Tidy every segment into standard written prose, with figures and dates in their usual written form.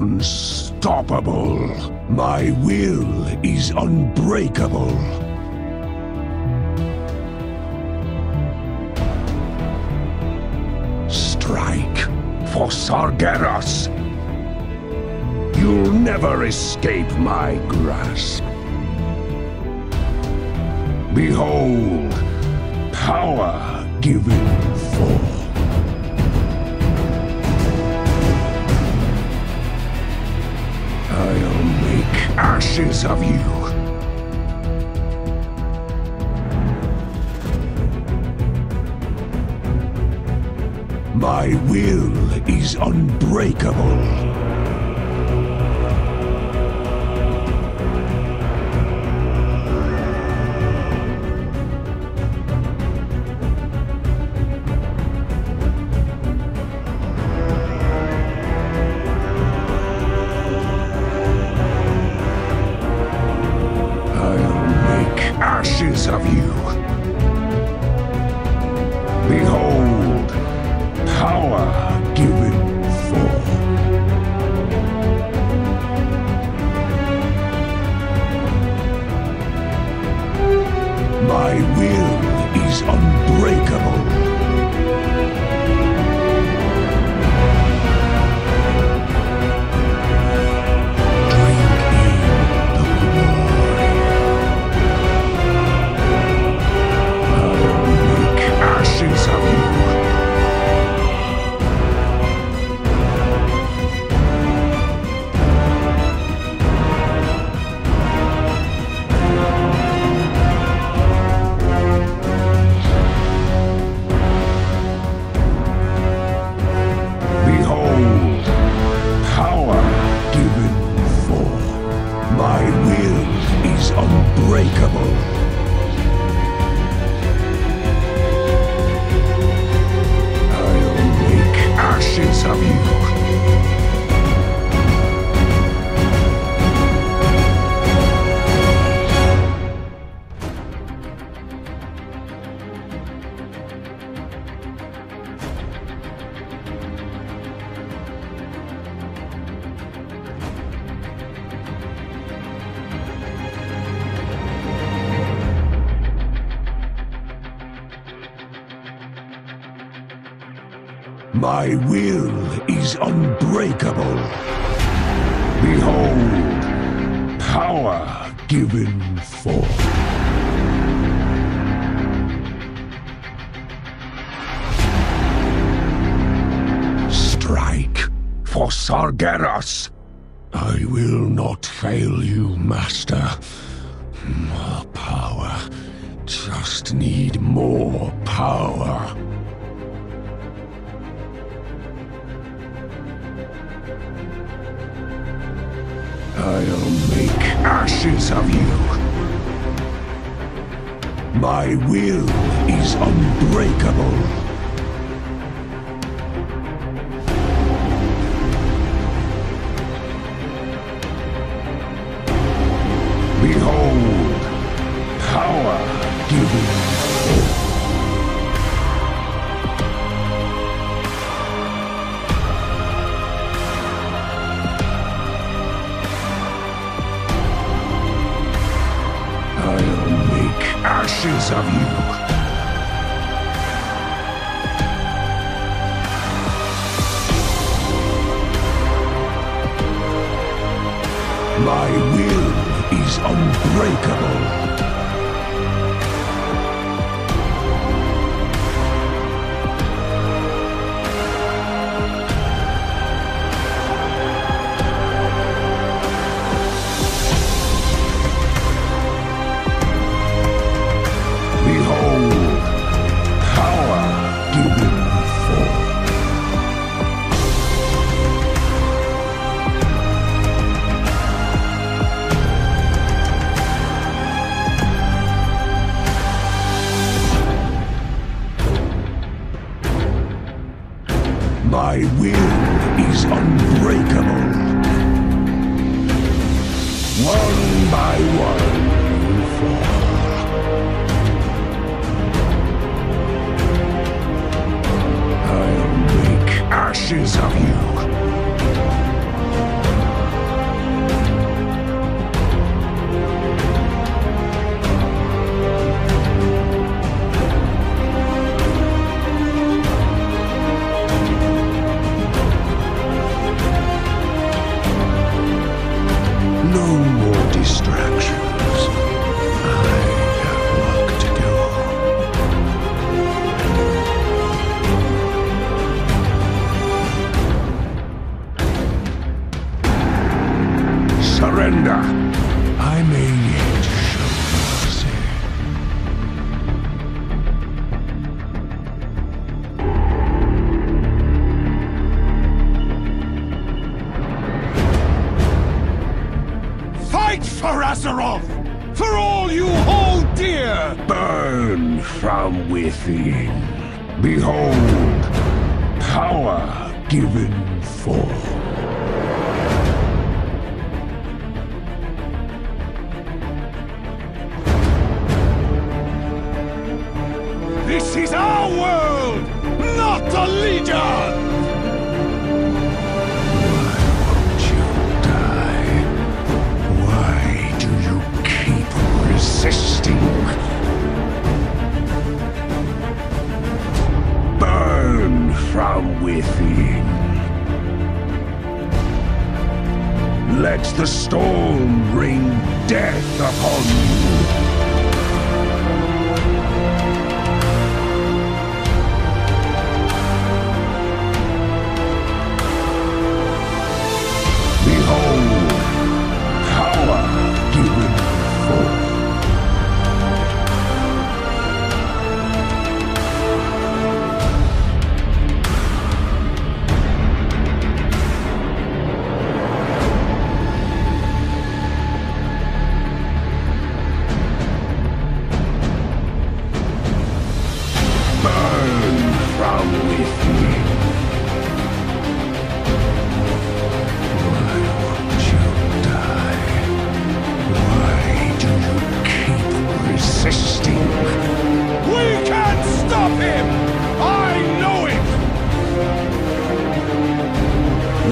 unstoppable. My will is unbreakable. Strike for Sargeras. You'll never escape my grasp. Behold, power given forth. I'll make ashes of you. My will is unbreakable. Ashes of you. Behold, power given forth. My will is unbreakable. Unbreakable. I'll make ashes of you. My will is unbreakable. Behold, power given forth. Strike for Sargeras. I will not fail you, Master. More power. Just need more power. I'll make ashes of you. My will is unbreakable. Behold, power given forth. Ashes of you. My will is unbreakable. surrender. I may need to show mercy. Fight for Azzinoth! For all you hold dear! Burn from within. Behold, power given forth. This is our world, not the Legion! Why won't you die? Why do you keep resisting? Burn from within. Let the storm bring death upon you.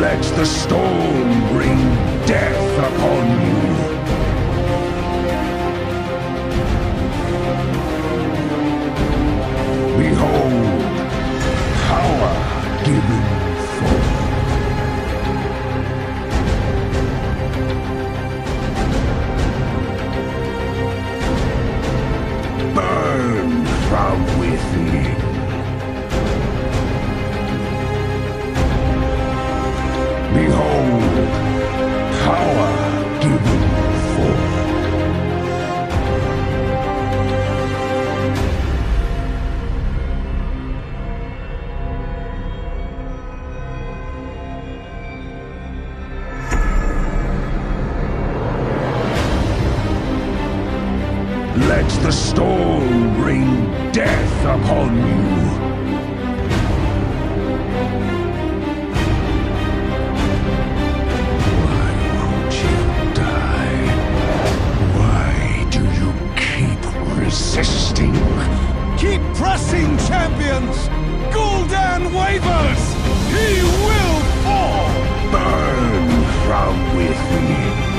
Let the storm bring death upon you. Behold, power given forth. Burn from within. Behold, power given forth. Let the storm bring death upon you. Keep pressing, champions! Gul'dan wavers! He will fall! Burn from within!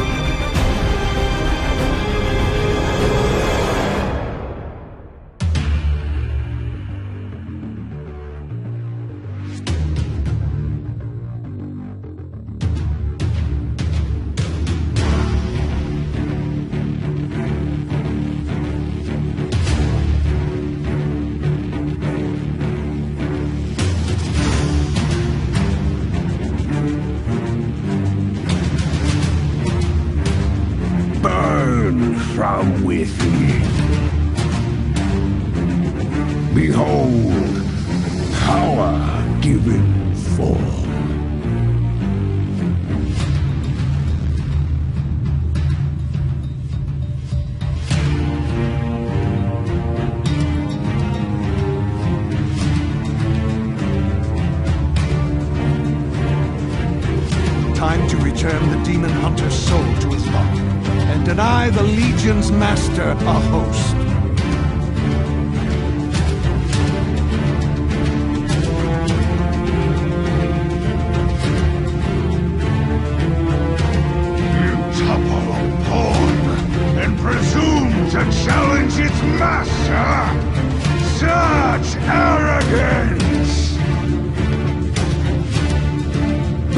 From within. Behold, power given forth. Time to return the demon hunter's soul to his body. And deny the Legion's master a host. You topple upon and presume to challenge its master! Such arrogance!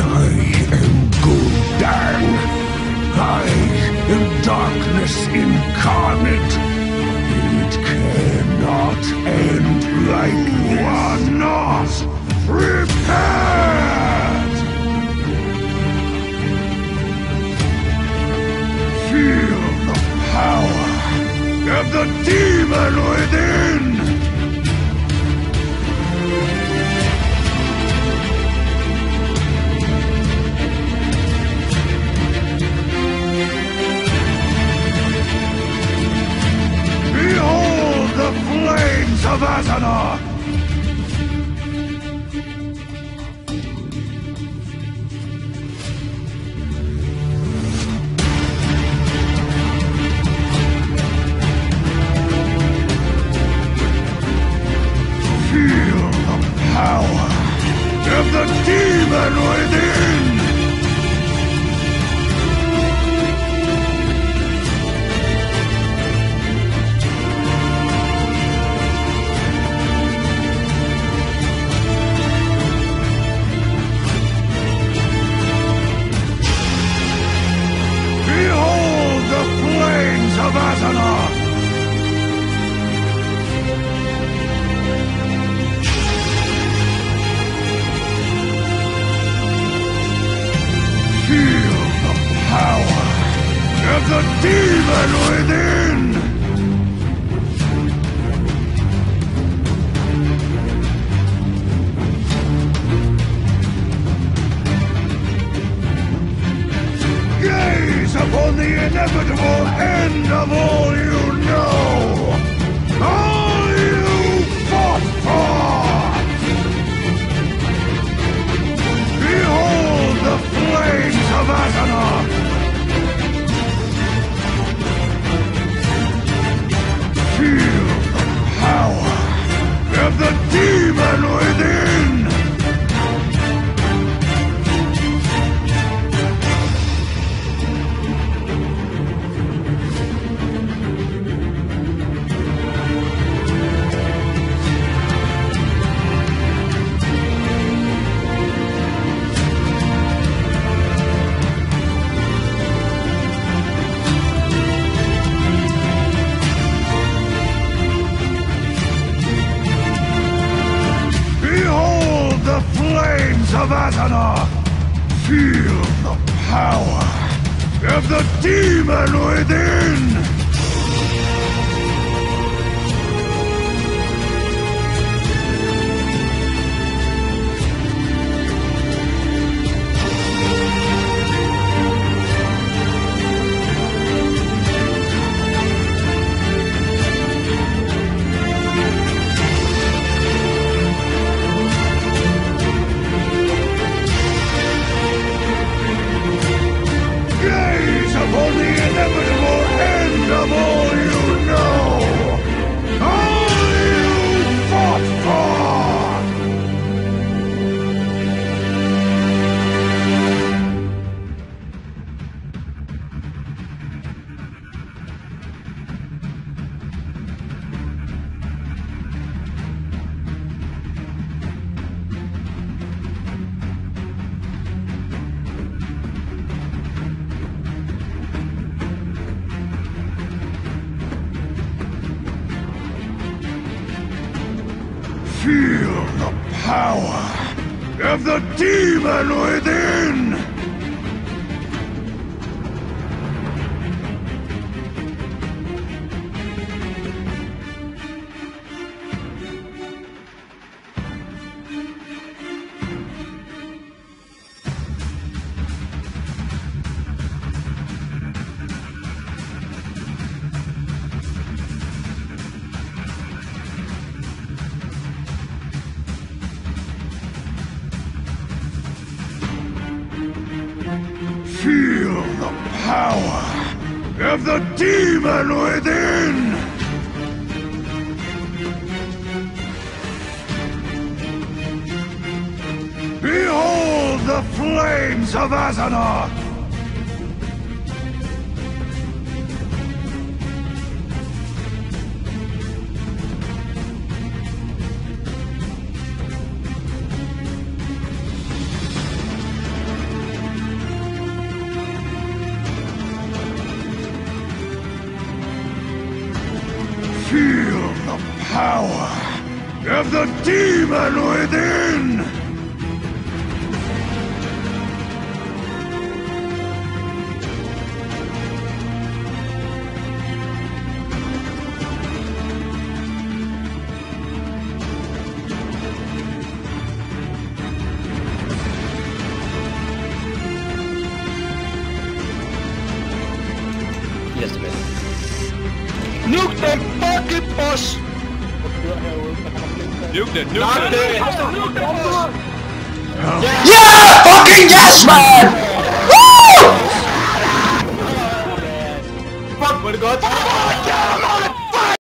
I am Gul'dan. In darkness incarnate, it cannot end like this. You are not prepared! the demon within! Behold the flames of Azzinoth! just a minute. Nuke them fucking boss! Nuke them! Yeah! Yeah! Fucking yes, man! Woo! Fuck, what God?